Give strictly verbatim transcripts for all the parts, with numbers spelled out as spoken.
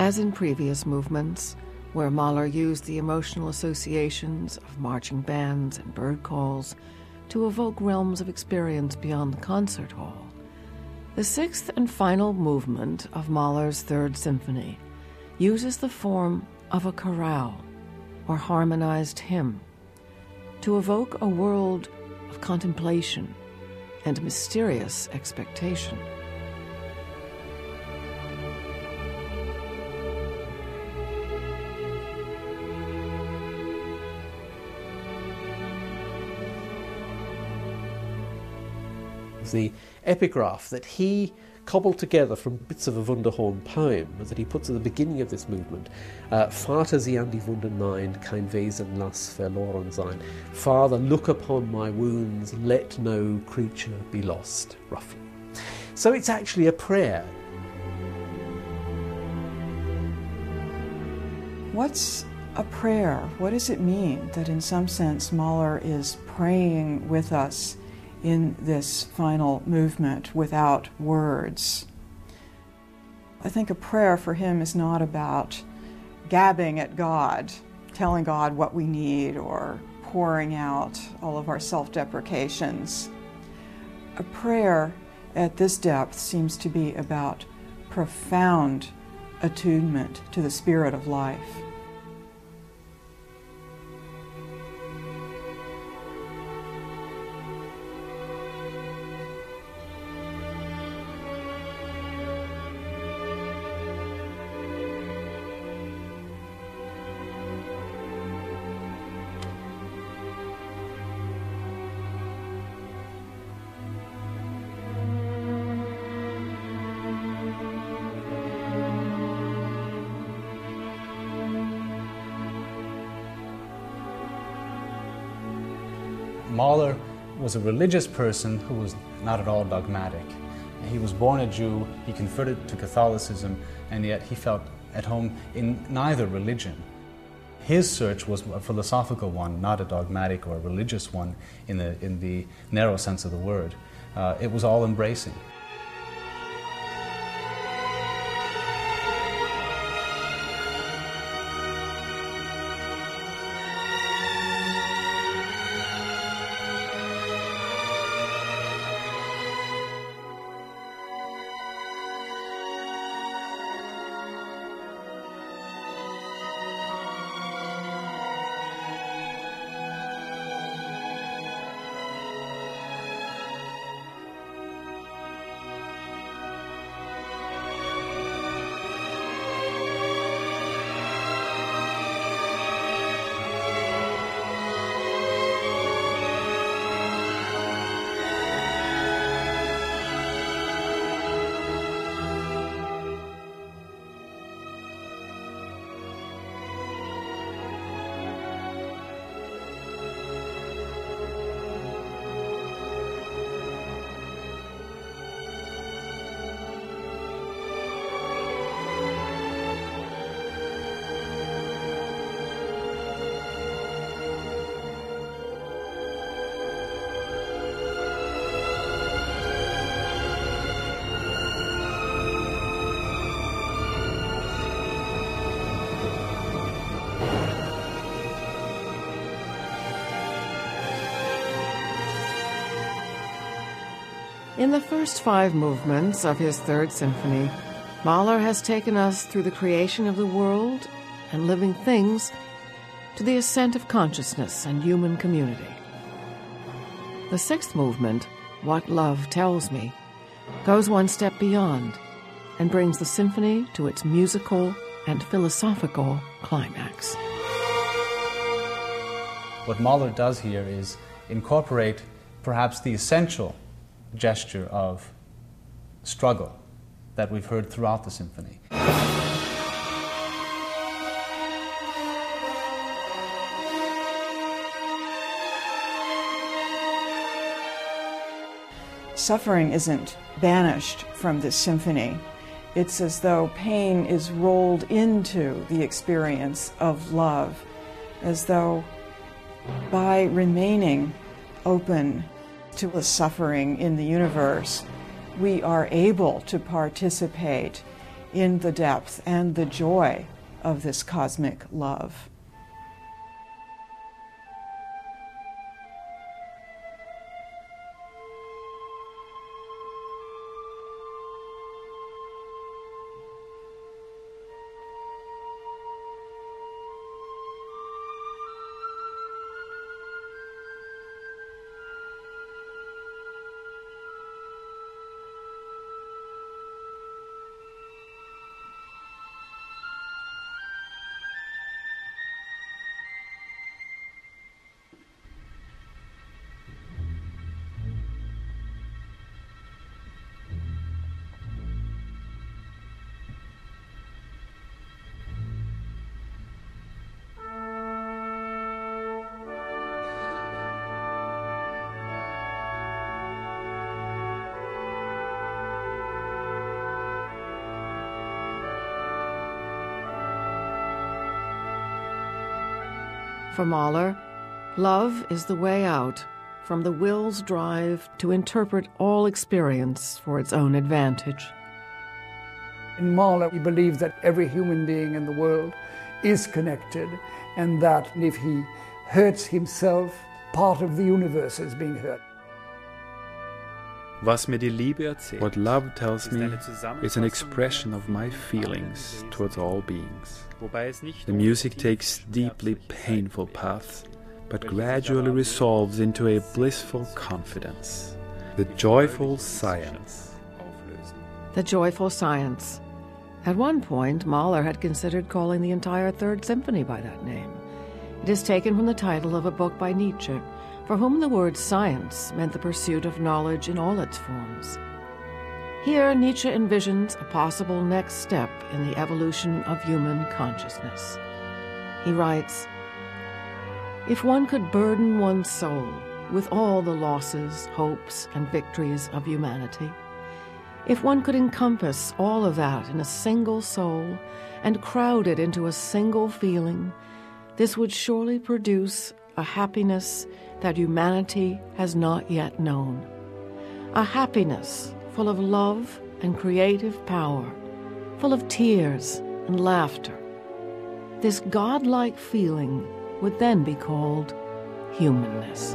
As in previous movements, where Mahler used the emotional associations of marching bands and bird calls to evoke realms of experience beyond the concert hall, the sixth and final movement of Mahler's Third Symphony uses the form of a chorale, or harmonized hymn, to evoke a world of contemplation and mysterious expectation. The epigraph that he cobbled together from bits of a Wunderhorn poem that he puts at the beginning of this movement, uh, Vater, sieh die Wunden meines, kein Wesen, lass verloren sein. Father, look upon my wounds, let no creature be lost, roughly. So it's actually a prayer. What's a prayer? What does it mean that in some sense Mahler is praying with us in this final movement without words? I think a prayer for him is not about gabbing at God, telling God what we need, or pouring out all of our self-deprecations. A prayer at this depth seems to be about profound attunement to the spirit of life. Mahler was a religious person who was not at all dogmatic. He was born a Jew, he converted to Catholicism, and yet he felt at home in neither religion. His search was a philosophical one, not a dogmatic or religious one in the, in the narrow sense of the word. Uh, it was all-embracing. In the first five movements of his Third Symphony, Mahler has taken us through the creation of the world and living things to the ascent of consciousness and human community. The sixth movement, What Love Tells Me, goes one step beyond and brings the symphony to its musical and philosophical climax. What Mahler does here is incorporate perhaps the essential gesture of struggle that we've heard throughout the symphony. Suffering isn't banished from this symphony. It's as though pain is rolled into the experience of love, as though by remaining open to the suffering in the universe, we are able to participate in the depth and the joy of this cosmic love. For Mahler, love is the way out from the will's drive to interpret all experience for its own advantage. In Mahler, we believe that every human being in the world is connected, and that if he hurts himself, part of the universe is being hurt. What love tells me is an expression of my feelings towards all beings. The music takes deeply painful paths, but gradually resolves into a blissful confidence. The joyful science. The joyful science. At one point, Mahler had considered calling the entire Third Symphony by that name. It is taken from the title of a book by Nietzsche, for whom the word science meant the pursuit of knowledge in all its forms. Here, Nietzsche envisions a possible next step in the evolution of human consciousness. He writes, "If one could burden one's soul with all the losses, hopes, and victories of humanity, if one could encompass all of that in a single soul and crowd it into a single feeling, this would surely produce a happiness that humanity has not yet known. A happiness full of love and creative power, full of tears and laughter. This godlike feeling would then be called humanness."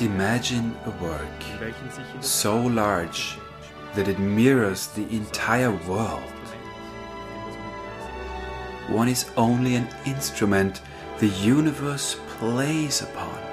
Imagine a work so large that it mirrors the entire world. One is only an instrument the universe plays upon.